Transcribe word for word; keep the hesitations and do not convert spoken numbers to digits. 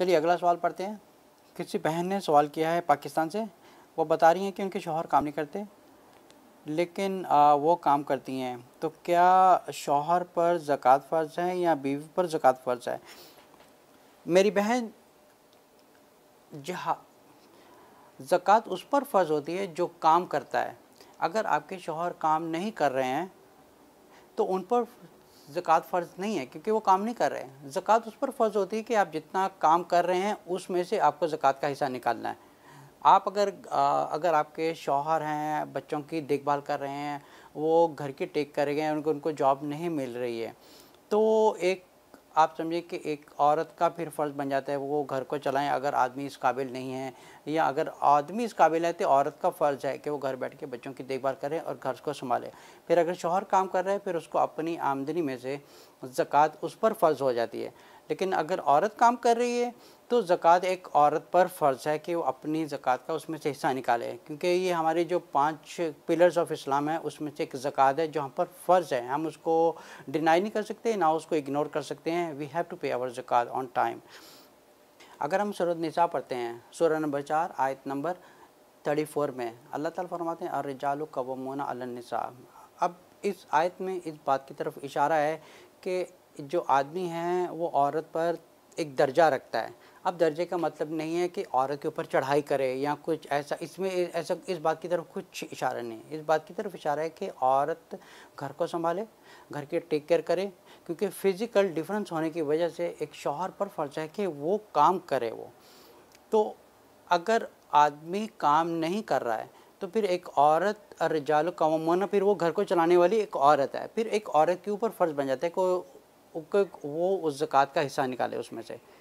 चलिए अगला सवाल पढ़ते हैं। किसी बहन ने सवाल किया है पाकिस्तान से, वो बता रही हैं कि उनके शौहर काम नहीं करते लेकिन आ, वो काम करती हैं, तो क्या शौहर पर ज़कात फ़र्ज़ है या बीवी पर ज़कात फ़र्ज़ है? मेरी बहन, जहाँ ज़कात उस पर फ़र्ज़ होती है जो काम करता है। अगर आपके शौहर काम नहीं कर रहे हैं तो उन पर ज़कात फ़र्ज़ नहीं है क्योंकि वो काम नहीं कर रहे हैं। ज़कात उस पर फ़र्ज़ होती है कि आप जितना काम कर रहे हैं उसमें से आपको ज़कात का हिस्सा निकालना है। आप अगर आ, अगर आपके शौहर हैं, बच्चों की देखभाल कर रहे हैं, वो घर की टेक कर रहे हैं, उनको उनको जॉब नहीं मिल रही है, तो एक आप समझिए कि एक औरत का फिर फ़र्ज़ बन जाता है वो घर को चलाएं। अगर आदमी इस काबिल नहीं है या अगर आदमी इस काबिल है तो औरत का फ़र्ज़ है कि वो घर बैठ के बच्चों की देखभाल करें और घर को संभालें। फिर अगर शौहर काम कर रहे हैं फिर उसको अपनी आमदनी में से ज़कात उस पर फ़र्ज़ हो जाती है। लेकिन अगर औरत काम कर रही है तो ज़कात एक औरत पर फ़र्ज़ है कि वो अपनी ज़कात का उसमें से हिस्सा निकाले, क्योंकि ये हमारे जो पांच पिलर्स ऑफ इस्लाम है उसमें से एक ज़कात है जो हम पर फ़र्ज़ है। हम उसको डिनाई नहीं कर सकते ना उसको इग्नोर कर सकते हैं। We have to pay our zakat on time. अगर हम सूरह निसा पढ़ते हैं, सूरह नंबर चार आयत नंबर थर्टी फोर में अल्लाह ताला फरमाते हैं अर्रिजालु कव्वामूना अलन निसा। अब इस आयत में इस बात की तरफ इशारा है कि जो आदमी हैं वो औरत पर एक दर्जा रखता है। अब दर्जे का मतलब नहीं है कि औरत के ऊपर चढ़ाई करे या कुछ ऐसा, इसमें ऐसा इस बात की तरफ कुछ इशारा नहीं है। इस बात की तरफ इशारा है कि औरत घर को संभाले, घर की टेक केयर करे, क्योंकि फ़िज़िकल डिफरेंस होने की वजह से एक शौहर पर फ़र्ज है कि वो काम करे। वो तो अगर आदमी काम नहीं कर रहा है तो फिर एक औरत रिजाल कवामूना, फिर वो घर को चलाने वाली एक औरत है, फिर एक औरत के ऊपर फ़र्ज़ बन जाता है कि वो उस ज़कात का हिस्सा निकाले उसमें से।